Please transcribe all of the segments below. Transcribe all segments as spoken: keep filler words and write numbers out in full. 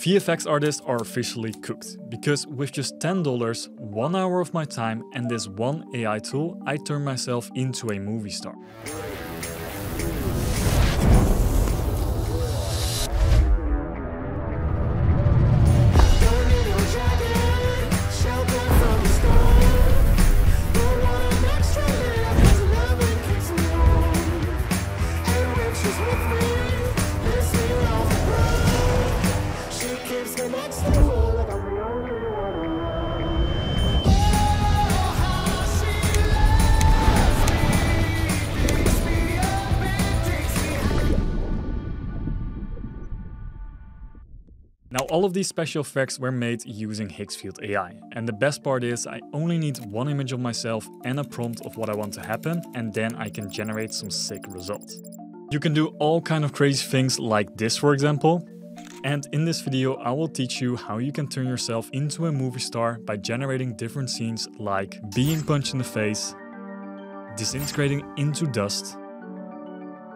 V F X artists are officially cooked, because with just ten dollars, one hour of my time and this one A I tool, I turn myself into a movie star. Now, all of these special effects were made using Higgsfield A I. And the best part is I only need one image of myself and a prompt of what I want to happen, and then I can generate some sick results. You can do all kind of crazy things like this, for example. And in this video, I will teach you how you can turn yourself into a movie star by generating different scenes like being punched in the face, disintegrating into dust,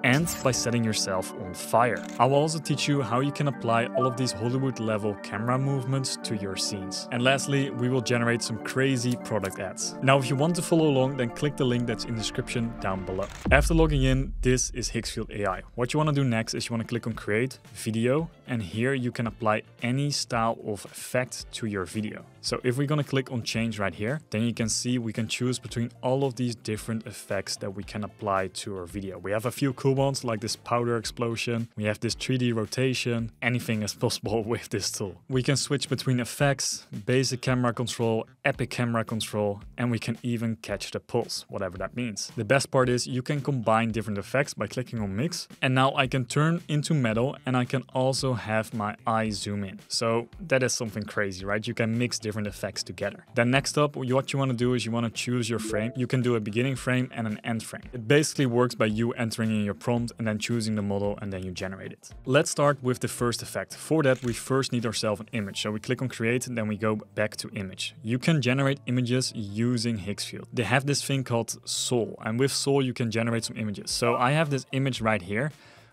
and by setting yourself on fire. I will also teach you how you can apply all of these Hollywood-level camera movements to your scenes. And lastly, we will generate some crazy product ads. Now, if you want to follow along, then click the link that's in the description down below. After logging in, this is Higgsfield A I. What you want to do next is you want to click on Create Video, and here you can apply any style of effect to your video. So if we're going to click on Change right here, then you can see we can choose between all of these different effects that we can apply to our video. We have a few cool ones like this powder explosion, we have this three D rotation, anything is possible with this tool. We can switch between effects, basic camera control, epic camera control, and we can even catch the pulse, whatever that means. The best part is you can combine different effects by clicking on mix, and now I can turn into metal and I can also have my eye zoom in. So that is something crazy, right? You can mix different effects together. Then next up, what you want to do is you want to choose your frame. You can do a beginning frame and an end frame. It basically works by you entering in your prompt and then choosing the model, and then you generate it. Let's start with the first effect. For that, we first need ourselves an image. So we click on create and then we go back to image. You can generate images using Higgsfield. They have this thing called Soul, and with Soul you can generate some images. So I have this image right here,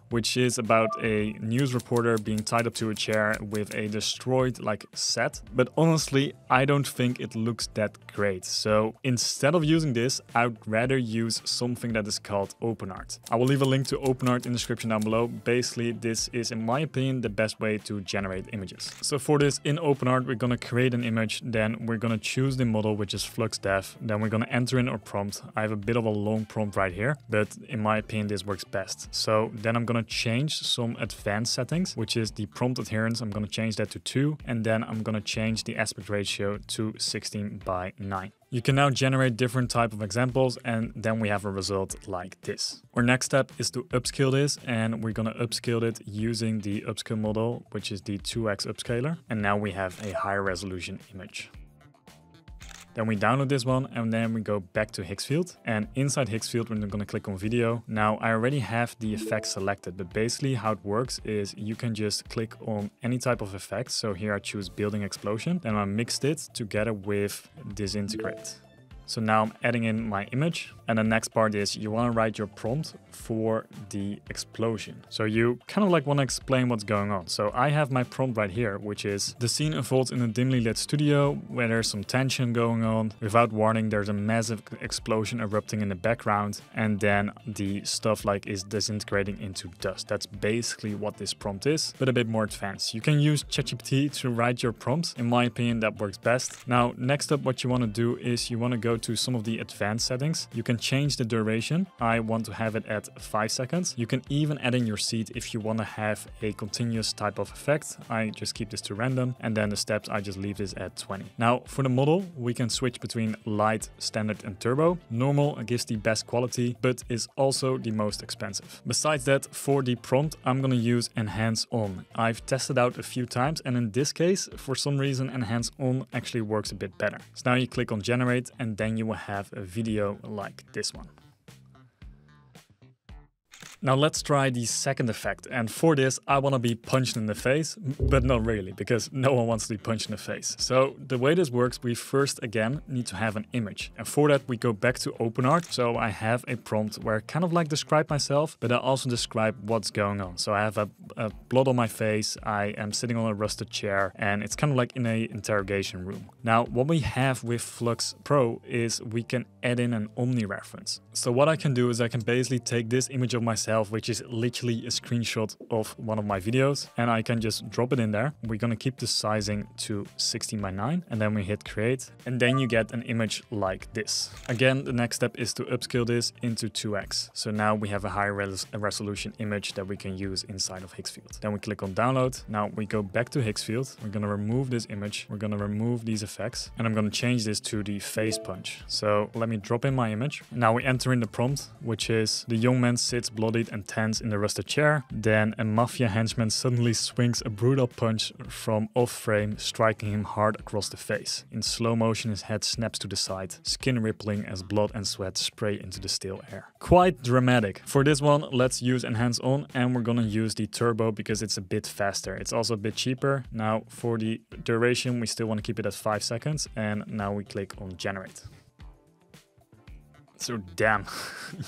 which is about a news reporter being tied up to a chair with a destroyed like set. But honestly, I don't think it looks that great. So instead of using this, I would rather use something that is called OpenArt. I will leave a link to OpenArt in the description down below. Basically, this is, in my opinion, the best way to generate images. So for this, in OpenArt, we're gonna create an image, then we're gonna choose the model, which is Flux Dev, then we're gonna enter in our prompt. I have a bit of a long prompt right here, but in my opinion, this works best. So then I'm gonna change some advanced settings, which is the prompt adherence. I'm going to change that to two, and then I'm going to change the aspect ratio to sixteen by nine. You can now generate different type of examples, and then we have a result like this. Our next step is to upscale this, and we're gonna upscale it using the upscale model, which is the two X upscaler, and now we have a higher resolution image. Then we download this one, and then we go back to Higgsfield, and inside Higgsfield we're going to click on video. Now I already have the effect selected, but basically how it works is you can just click on any type of effect. So here I choose building explosion, and I mixed it together with disintegrate. So now I'm adding in my image, and the next part is you want to write your prompt for the explosion. So you kind of like want to explain what's going on. So I have my prompt right here, which is the scene unfolds in a dimly lit studio where there's some tension going on. Without warning, there's a massive explosion erupting in the background, and then the stuff like is disintegrating into dust. That's basically what this prompt is, but a bit more advanced. You can use ChatGPT to write your prompts. In my opinion, that works best. Now, next up, what you want to do is you want to go to some of the advanced settings. You can change the duration. I want to have it at five seconds. You can even add in your seed if you want to have a continuous type of effect. I just keep this to random, and then the steps, I just leave this at twenty. Now for the model, we can switch between light, standard, and turbo. Normal gives the best quality, but is also the most expensive. Besides that, for the prompt, I'm gonna use Enhance On. I've tested out a few times, and in this case, for some reason, Enhance On actually works a bit better. So now you click on generate, and then you will have a video like this one. Now let's try the second effect. And for this, I want to be punched in the face, but not really, because no one wants to be punched in the face. So the way this works, we first again need to have an image. And for that, we go back to OpenArt. So I have a prompt where I kind of like describe myself, but I also describe what's going on. So I have a, a blot on my face. I am sitting on a rusted chair, and it's kind of like in a interrogation room. Now, what we have with Flux Pro is we can add in an Omni reference. So what I can do is I can basically take this image of myself, which is literally a screenshot of one of my videos, and I can just drop it in there. We're going to keep the sizing to sixteen by nine, and then we hit create, and then you get an image like this. Again, the next step is to upscale this into two X. So now we have a higher res resolution image that we can use inside of Higgsfield. Then we click on download. Now we go back to Higgsfield. We're going to remove this image. We're going to remove these effects, and I'm going to change this to the face punch. So let me drop in my image. Now we enter in the prompt, which is the young man sits bloodied and tense in the rusted chair. Then a mafia henchman suddenly swings a brutal punch from off frame, striking him hard across the face. In slow motion, his head snaps to the side, skin rippling as blood and sweat spray into the still air. Quite dramatic. For this one, let's use enhance on, and we're gonna use the turbo because it's a bit faster. It's also a bit cheaper. Now for the duration, we still want to keep it at five seconds. And now we click on generate. So damn,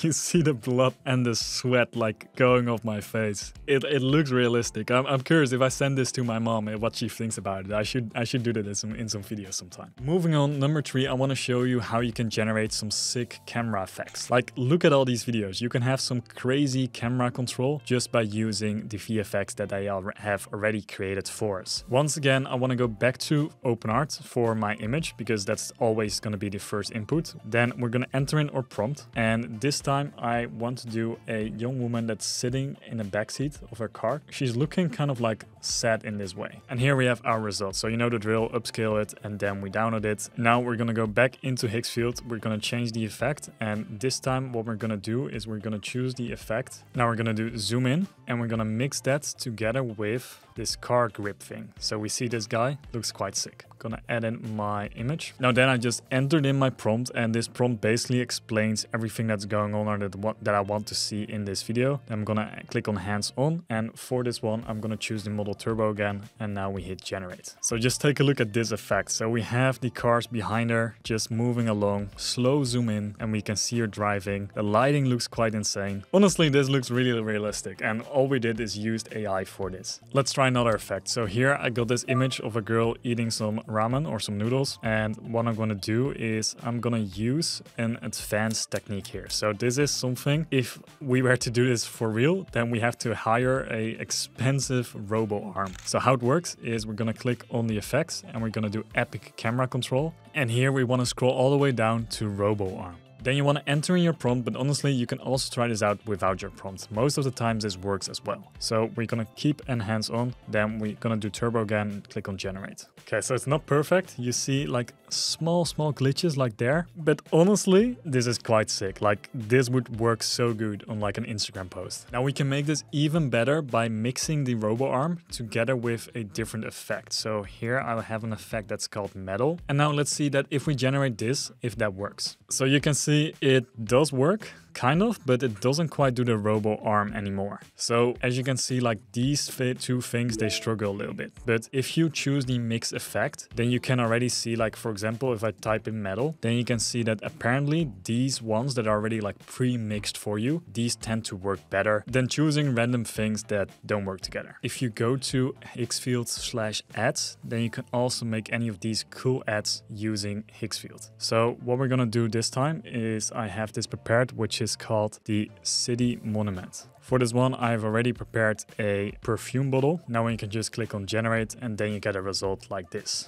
you see the blood and the sweat like going off my face. It, it looks realistic. I'm, I'm curious if I send this to my mom and what she thinks about it. I should I should do that in some, in some videos sometime. Moving on, number three, I want to show you how you can generate some sick camera effects. Like look at all these videos. You can have some crazy camera control just by using the V F X that I have already created for us. Once again, I want to go back to OpenArt for my image because that's always going to be the first input. Then we're going to enter in our prompt, and this time I want to do a young woman that's sitting in the backseat of her car. She's looking kind of like sad in this way. And here we have our results. So you know the drill, upscale it, and then we download it. Now we're gonna go back into Higgsfield. We're gonna change the effect, and this time what we're gonna do is we're gonna choose the effect. Now we're gonna do zoom in, and we're gonna mix that together with this car grip thing. So we see this guy, looks quite sick. Gonna add in my image. Now then I just entered in my prompt, and this prompt basically explains everything that's going on or that, what, that I want to see in this video. I'm gonna click on hands on, and for this one I'm gonna choose the model turbo again, and now we hit generate. So just take a look at this effect. So we have the cars behind her just moving along, slow zoom in, and we can see her driving. The lighting looks quite insane. Honestly, this looks really realistic, and all we did is used A I for this. Let's try another effect. So here I got this image of a girl eating some ramen or some noodles, and what I'm gonna do is I'm gonna use an advanced technique here. So this is something, if we were to do this for real, then we have to hire a expensive robo arm. So how it works is we're gonna click on the effects, and we're gonna do epic camera control, and here we want to scroll all the way down to robo arm. Then you want to enter in your prompt, but honestly, you can also try this out without your prompt. Most of the times this works as well. So we're going to keep enhance on, then we're going to do turbo again, click on generate. Okay, so it's not perfect. You see like small, small glitches like there, but honestly, this is quite sick. Like this would work so good on like an Instagram post. Now we can make this even better by mixing the robo arm together with a different effect. So here I have an effect that's called metal. And now let's see that if we generate this, if that works. So you can see it does work, kind of, but it doesn't quite do the robo arm anymore. So as you can see, like these two things, they struggle a little bit. But if you choose the mix effect, then you can already see, like for example, if I type in metal, then you can see that apparently these ones that are already like pre-mixed for you, these tend to work better than choosing random things that don't work together. If you go to Higgsfield slash ads, then you can also make any of these cool ads using Higgsfield. So what we're gonna do this time is I have this prepared, which is is called the City Monument. For this one, I've already prepared a perfume bottle. Now you can just click on generate, and then you get a result like this.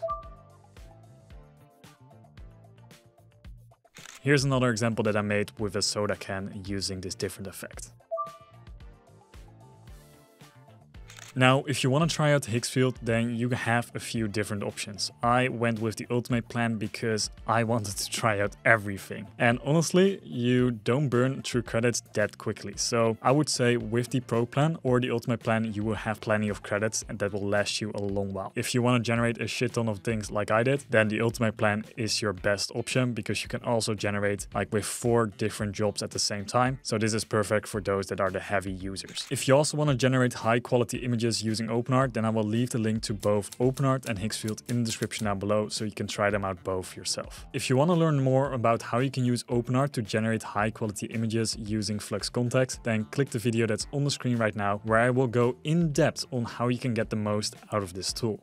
Here's another example that I made with a soda can using this different effect. Now, if you want to try out Higgsfield, then you have a few different options. I went with the ultimate plan because I wanted to try out everything. And honestly, you don't burn through credits that quickly. So I would say with the Pro plan or the ultimate plan, you will have plenty of credits and that will last you a long while. If you want to generate a shit ton of things like I did, then the ultimate plan is your best option because you can also generate like with four different jobs at the same time. So this is perfect for those that are the heavy users. If you also want to generate high quality images using OpenArt, then I will leave the link to both OpenArt and Higgsfield in the description down below so you can try them out both yourself. If you want to learn more about how you can use OpenArt to generate high quality images using Flux Context, then click the video that's on the screen right now where I will go in depth on how you can get the most out of this tool.